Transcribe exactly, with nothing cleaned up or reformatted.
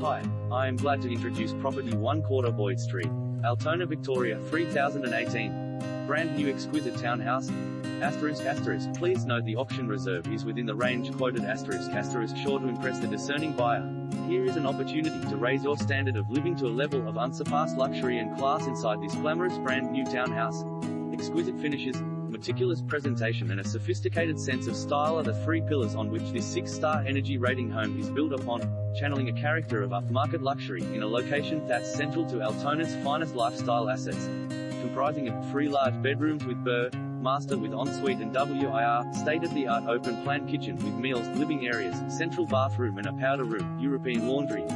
Hi, I am glad to introduce property one quarter Boyd Street, Altona, Victoria three thousand eighteen. Brand new exquisite townhouse. Asterisk asterisk. Please note the auction reserve is within the range quoted. Asterisk asterisk. Sure to impress the discerning buyer. Here is an opportunity to raise your standard of living to a level of unsurpassed luxury and class inside this glamorous brand new townhouse. Exquisite finishes, meticulous presentation and a sophisticated sense of style are the three pillars on which this six-star energy rating home is built upon, channeling a character of upmarket luxury in a location that's central to Altona's finest lifestyle assets. Comprising of three large bedrooms with Burr, Master with ensuite and W I R, state-of-the-art open-plan kitchen with meals, living areas, central bathroom and a powder room, European laundry.